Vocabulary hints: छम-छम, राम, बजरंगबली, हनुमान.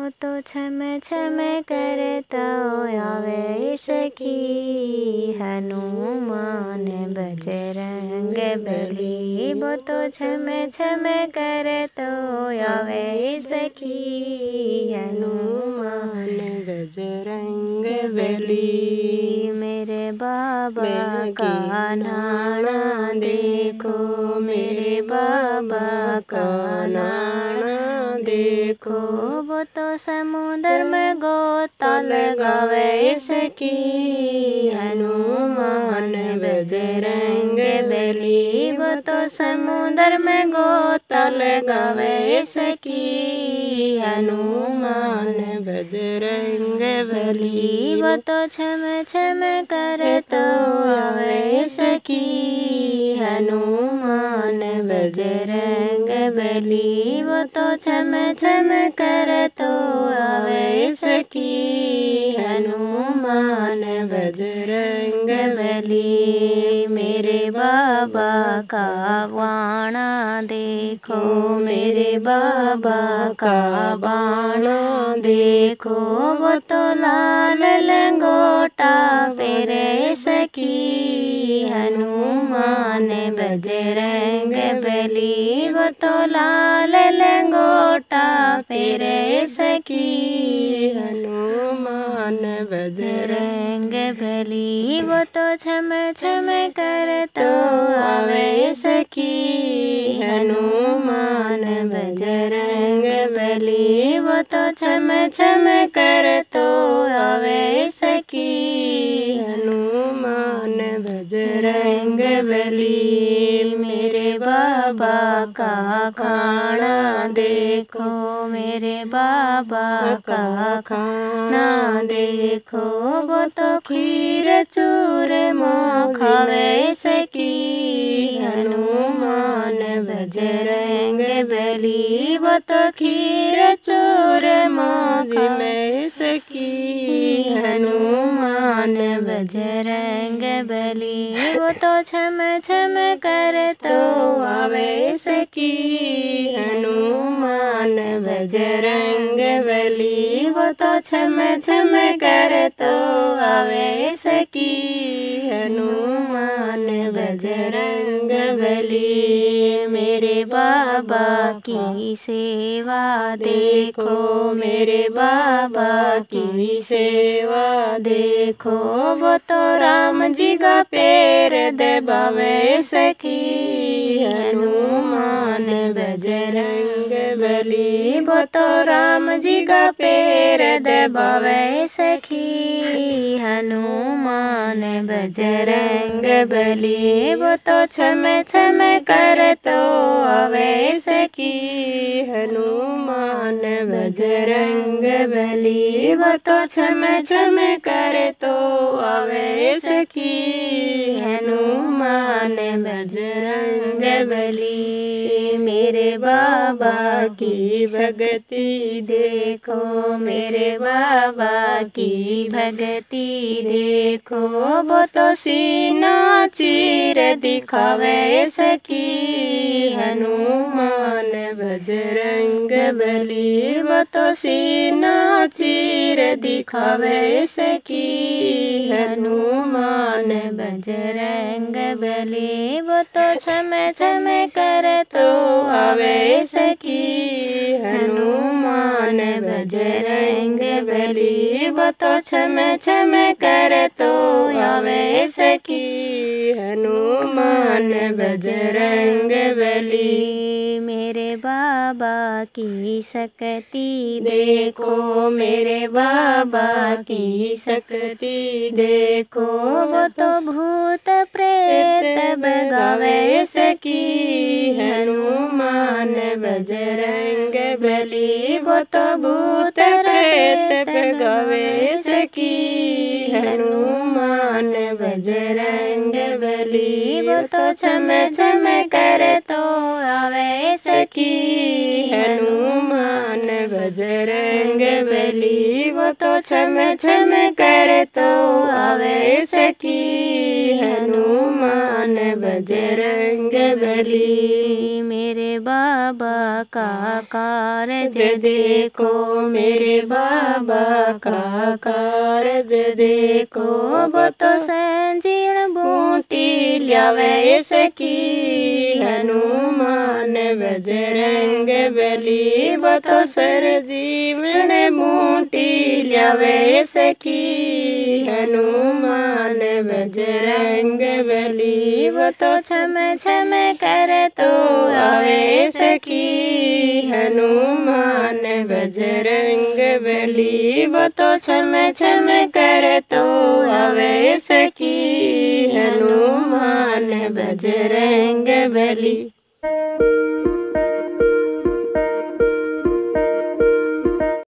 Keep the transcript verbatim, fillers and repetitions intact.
वो तो छम छम करता आवे सखी, हनुमान बजरंगबली। वो तो छम छम करता आवे सखी, हनुमान बजरंगबली। मेरे बाबा का नाना देखो, मेरे बाबा का नाना देखो। वो तो समुद्र में गोता लगावे सखी, हनुमान बजरंगबली। वो तो समुद्र में गोता लगावे सखी, हनुमान बजरंगबली। वो तो छम छम करता आवे सखी, हनुमान बजरंगबली। वो तो छम छम करता आवे सखी, हनुमान बजरंगबली। मेरे बाबा का बाणा देखो, मेरे बाबा का बाणा देखो। वो तो लाल लंगोटा फेरे सखी, हनुमान बजरंगबली। वो तो लाल लंगोटा फेरे सखी, हनुमान बजरंगबली। वो तो छम छम करता आवे सखी, हनुमान बजरंगबली। वो तो छम छम करता आवे सखी, हनुमान बजरंगबली। मेरे बाबा का खाना देखो, मेरे बाबा का खाना देखो। वो तो खीर चूर खावे सखी, हनुमान बजरंगबली। वो तो खीर चूर खावे सखी, हनुमान बजरंगबली। वो तो छम छम करता आवे सखी, हनुमान बजरंगबली। वो तो छम छम करता आवे सखी, हनुमान बजरंगबली। मेरे बाबा की सेवा देखो, मेरे बाबा की सेवा देखो। वो तो राम जी का पैर दबावे सखी, हनुमान बजरंगबली। वो तो राम जी का पैर दबावे सखी, हनुमान बजरंगबली। वो तो छम छम करता आवे सखी, हनुमान बजरंगबली। वो तो छम छम करता आवे सखी, हनुमान बजरंगबली। मेरे बाबा की भगती देखो, मेरे बाबा की भगती देखो। वो तो सीना चीर दिखावे सखी, हनुमान बजरंगबली। वो तो सीना चीर दिखावे सखी, हनुमान बजरंगबली। वो तो छम छम करता आवे सखी, हनुमान बजरंगबली। वो तो छम छम करता आवे सखी, हनुमान बजरंगबली। मेरे बाबा की शक्ति देखो, मेरे बाबा की शक्ति देखो। वो तो भूत प्रेत भगावे सखी, हनुमान बजरंगबली। वो तो भूत प्रेत भगावे सखी, हनुमान बजरंगबली। वो तो छम छम करता आवे सखी, हनुमान बजरंगबली। वो तो छम छम करता आवे सखी, हनुमान बजरंगबली। मेरे बाबा का कारज देखो, मेरे बाबा का कारज देखो। वो तो संजीर्ण बूटी ल्यावे इसकी, हनुमान बजरंगबली। वो तो संजीर्ण बूटी ल्यावे इसकी, हनुमान बजरंगबली। वो तो छम छम कर तो आवे सखी, हनुमान बजरंगबली। वो तो छम छम कर तो आवे सखी, हनुमान बजरंगबली।